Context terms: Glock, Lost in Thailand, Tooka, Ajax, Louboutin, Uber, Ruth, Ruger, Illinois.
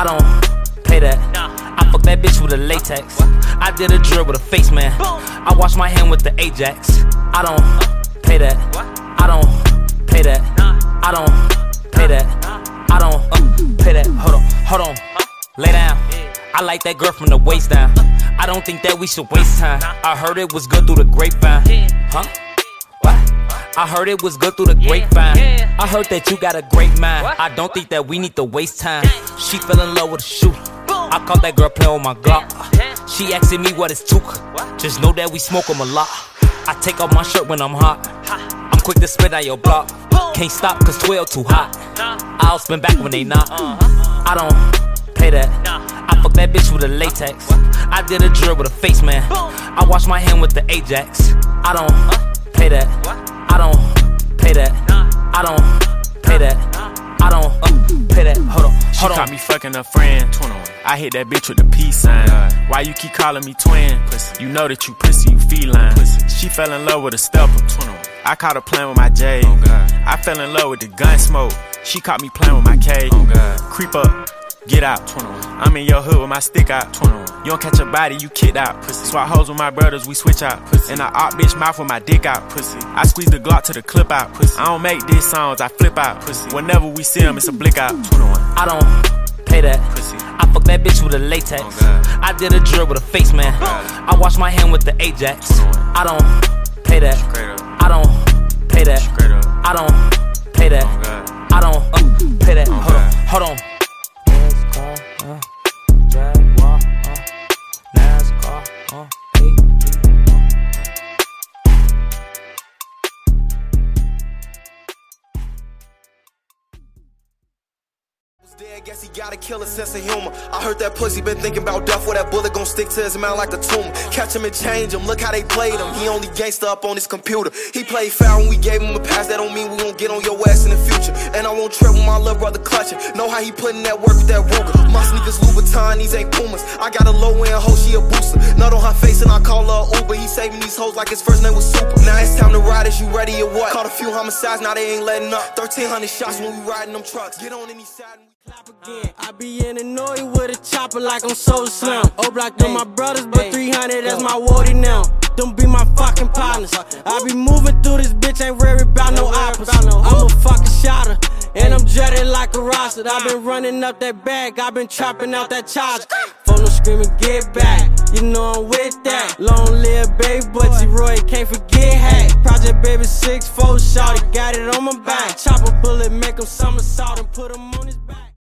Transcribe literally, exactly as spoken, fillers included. I don't pay that. I fuck that bitch with a latex. I did a drill with a face man. I wash my hand with the Ajax. I don't pay that. I don't pay that. I don't pay that. I don't uh, pay that. Hold on, hold on. Lay down. I like that girl from the waist down. I don't think that we should waste time. I heard it was good through the grapevine. Huh? What? I heard it was good through the grapevine. I heard that you got a great mind. I don't think that we need to waste time. She fell in love with a shooter. I caught that girl playing with my Glock. She asking me what is Tooka. Just know that we smoke them a lot. I take off my shirt when I'm hot. I'm quick to spin out your block. Can't stop cause twelve too hot. I'll spin back when they not. I don't pay that. I fuck that bitch with a latex. I did a drill with a face man. I wash my hand with the Ajax. I don't pay that. I don't pay that. I don't pay that. I don't uh, pay that. Hold on, hold she on. She caught me fucking a friend. I hit that bitch with the peace sign. Why you keep calling me twin? You know that you pussy, you feline. She fell in love with a stepper. I caught her playing with my J. I fell in love with the gun smoke. She caught me playing with my K. Creep up, get out. I'm in your hood with my stick out. You don't catch a body, you kicked out. Swap hoes with my brothers, we switch out. And I op bitch mouth with my dick out. I squeeze the Glock to the clip out. I don't make these songs, I flip out. Whenever we see them, it's a blick out. I don't pay that. I fuck that bitch with a latex. I did a drill with a face man. I wash my hand with the Ajax. I don't pay that. I don't pay that. I don't pay that. I don't uh, pay that. Hold on, hold on. I guess he got a killer sense of humor. I heard that pussy been thinking about death, where that bullet gon' stick to his mouth like a tumor. Catch him and change him, look how they played him. He only gangsta up on his computer. He played foul when we gave him a pass. That don't mean we won't get on your ass in the future. And I won't trip with my little brother clutching. Know how he putting that work with that Ruger. My sneakers Louboutin, these ain't Pumas. I got a low-end hoe, she a booster. Nut on her face and I call her a Uber. He saving these hoes like his first name was Super. Now it's time to ride, is you ready or what? Caught a few homicides, now they ain't letting up. Thirteen hundred shots when we riding them trucks. Get on any side and we again. I be in Illinois with a chopper like I'm so slim. O block them my brothers, but three hundred that's my wardy now. Them be my fucking partners. I be moving through this bitch, ain't worried about no opposite. I'm a fucking shotter, and I'm jutted like a roster. I been running up that bag, I been trapping out that charge. Phone screaming, get back. You know I'm with that. Long live baby, but Roy can't forget hat. Project baby six four shot, got it on my back. Chop a bullet, make him somersault and put him on his back.